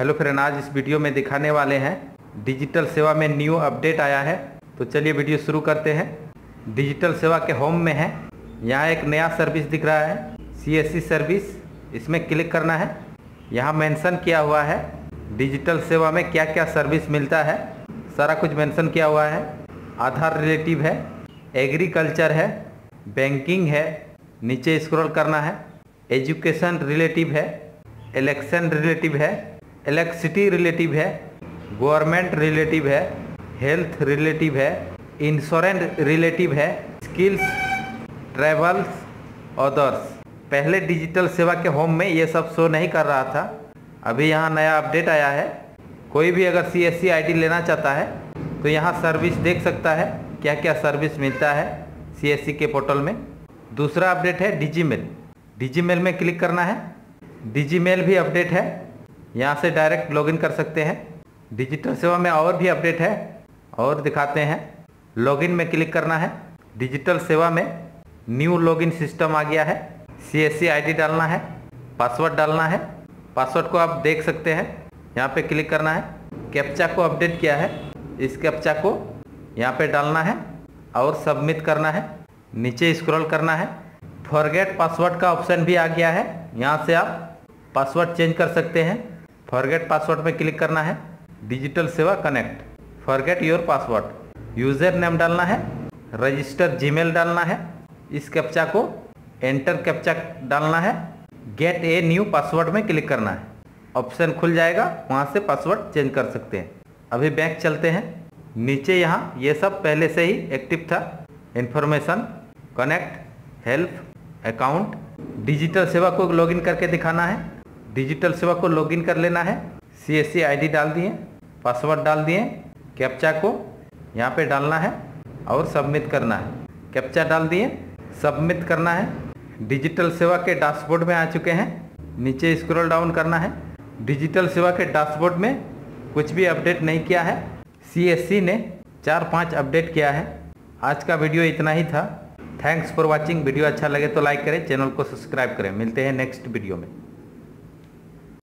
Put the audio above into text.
Hello friend, आज इस video में दिखाने वाले हैं डिजिटल सेवा में न्यू अपडेट आया है। तो चलिए वीडियो शुरू करते हैं। डिजिटल सेवा के होम में है, यहाँ एक नया सर्विस दिख रहा है, CSC सर्विस। इसमें क्लिक करना है। यहाँ मेंशन किया हुआ है डिजिटल सेवा में क्या क्या सर्विस मिलता है, सारा कुछ मेंशन किया हुआ है। आधार रिलेटिव है, एग्रीकल्चर है, बैंकिंग है, नीचे स्क्रॉल करना है, एजुकेशन रिलेटिव है, इलेक्शन रिलेटिव है, इलेक्ट्रिसिटी रिलेटिव है, गवर्नमेंट रिलेटिव है, हेल्थ रिलेटिव है, इंश्योरेंस रिलेटिव है, स्किल्स, ट्रेवल्स, अदर्स। पहले डिजिटल सेवा के होम में ये सब शो नहीं कर रहा था, अभी यहाँ नया अपडेट आया है। कोई भी अगर CSC आईडी लेना चाहता है तो यहाँ सर्विस देख सकता है, क्या क्या सर्विस मिलता है CSC के पोर्टल में। दूसरा अपडेट है डिजी मेल। डिजी मेल में क्लिक करना है। डिजी मेल भी अपडेट है, यहाँ से डायरेक्ट लॉगिन कर सकते हैं। डिजिटल सेवा में और भी अपडेट है और दिखाते हैं। लॉगिन में क्लिक करना है। डिजिटल सेवा में न्यू लॉगिन सिस्टम आ गया है। CSC आईडी डालना है, पासवर्ड डालना है। पासवर्ड को आप देख सकते हैं, यहाँ पे क्लिक करना है। कैप्चा को अपडेट किया है, इस कैप्चा को यहाँ पे डालना है और सबमिट करना है। नीचे स्क्रॉल करना है। फॉरगेट पासवर्ड का ऑप्शन भी आ गया है, यहाँ से आप पासवर्ड चेंज कर सकते हैं। फॉरगेट पासवर्ड में क्लिक करना है। डिजिटल सेवा connect, forget your password. User name डालना है, रजिस्टर जीमेल डालना है, इस कैप्चा को एंटर कैप्चा डालना है। गेट ए न्यू पासवर्ड में क्लिक करना है, ऑप्शन खुल जाएगा, वहाँ से पासवर्ड चेंज कर सकते हैं। अभी बैक चलते हैं। नीचे यहाँ ये सब पहले से ही एक्टिव था। Information, connect, help, account. Digital सेवा को लॉगिन करके दिखाना है। डिजिटल सेवा को लॉगिन कर लेना है। CSC आईडी डाल दिए, पासवर्ड डाल दिए, कैप्चा को यहाँ पे डालना है और सबमिट करना है। कैप्चा डाल दिए, सबमिट करना है। डिजिटल सेवा के डैशबोर्ड में आ चुके हैं। नीचे स्क्रॉल डाउन करना है। डिजिटल सेवा के डैशबोर्ड में कुछ भी अपडेट नहीं किया है, CSC ने 4-5 अपडेट किया है। आज का वीडियो इतना ही था। Thanks for watching. वीडियो अच्छा लगे तो लाइक करें, चैनल को सब्सक्राइब करें। मिलते हैं नेक्स्ट वीडियो में।